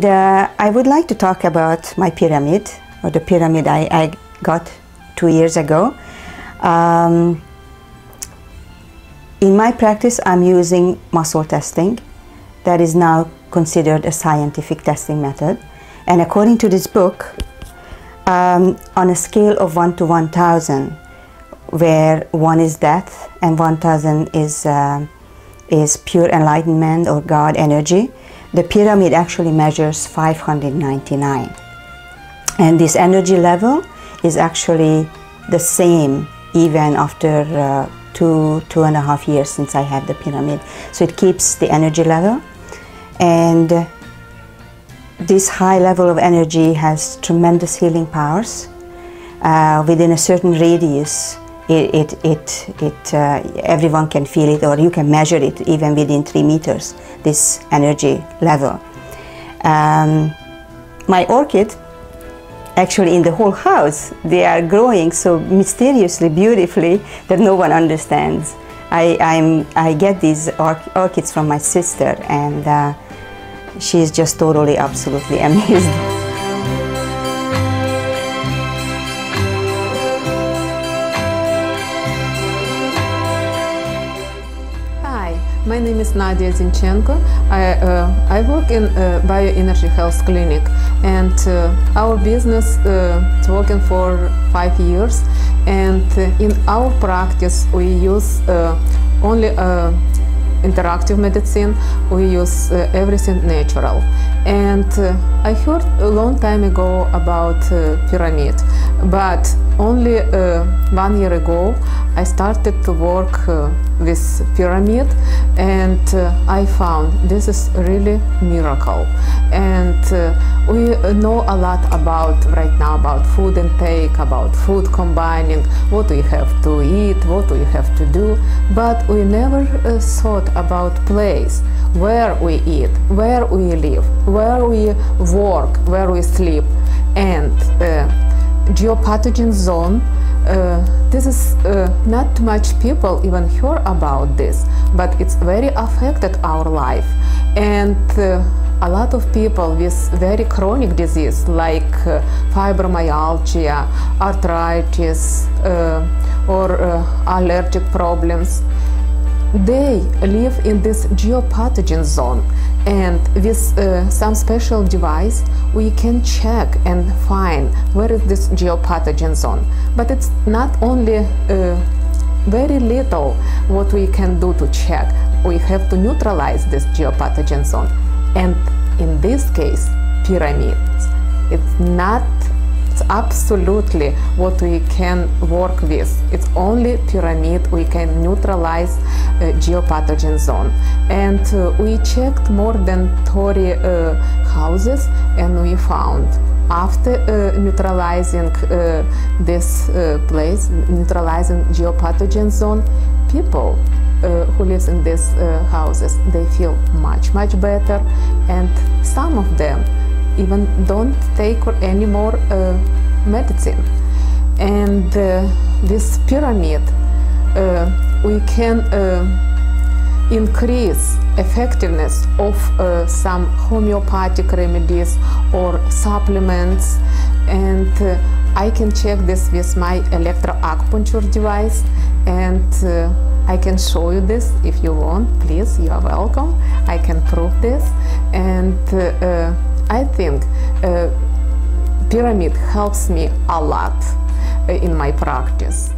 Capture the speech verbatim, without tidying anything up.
The, I would like to talk about my pyramid, or the pyramid I, I got two years ago. Um, in my practice, I'm using muscle testing that is now considered a scientific testing method. And according to this book, um, on a scale of one to one thousand, where one is death and one thousand is, uh, is pure enlightenment or God energy, the pyramid actually measures five hundred ninety-nine, and this energy level is actually the same even after uh, two, two and a half years since I had the pyramid. So it keeps the energy level, and this high level of energy has tremendous healing powers. Uh, within a certain radius, it, it, it, it, uh, everyone can feel it, or you can measure it even within three meters, this energy level. Um, my orchid, actually in the whole house, they are growing so mysteriously, beautifully, that no one understands. I, I'm, I get these orch orchids from my sister, and uh, she is just totally, absolutely amazed. My name is Nadia Zinchenko. I, uh, I work in uh, Bioenergy Health Clinic, and uh, our business uh, is working for five years. And uh, in our practice, we use uh, only uh, interactive medicine. We use uh, everything natural. And uh, I heard a long time ago about uh, pyramid, but only uh, one year ago I started to work uh, with pyramid, and uh, I found this is really miracle. And uh, we know a lot about right now about food intake, about food combining, what we have to eat, what we have to do, but we never uh, thought about place where we eat, where we live, where we work, where we sleep, and uh, geopathogen zone. Uh, this is uh, not too much people even hear about this, but it's very affected our life. And uh, a lot of people with very chronic disease like uh, fibromyalgia, arthritis, uh, or uh, allergic problems, they live in this geopathogen zone. And with uh, some special device, we can check and find where is this geopathogen zone. But it's not only uh, very little what we can do to check. We have to neutralize this geopathogen zone. And in this case, pyramids. It's not it's absolutely what we can work with. It's only pyramid we can neutralize uh, geopathogen zone. And uh, we checked more than thirty uh, houses, and we found after uh, neutralizing uh, this uh, place, neutralizing geopathogen zone, people uh, who live in these uh, houses, they feel much, much better, and some of them even don't take any more uh, medicine. And uh, this pyramid, uh, we can uh, increase effectiveness of uh, some homeopathic remedies or supplements. And uh, I can check this with my electroacupuncture device, and uh, I can show you this if you want. Please, you are welcome. I can prove this. And uh, uh, I think uh, pyramid helps me a lot uh, in my practice.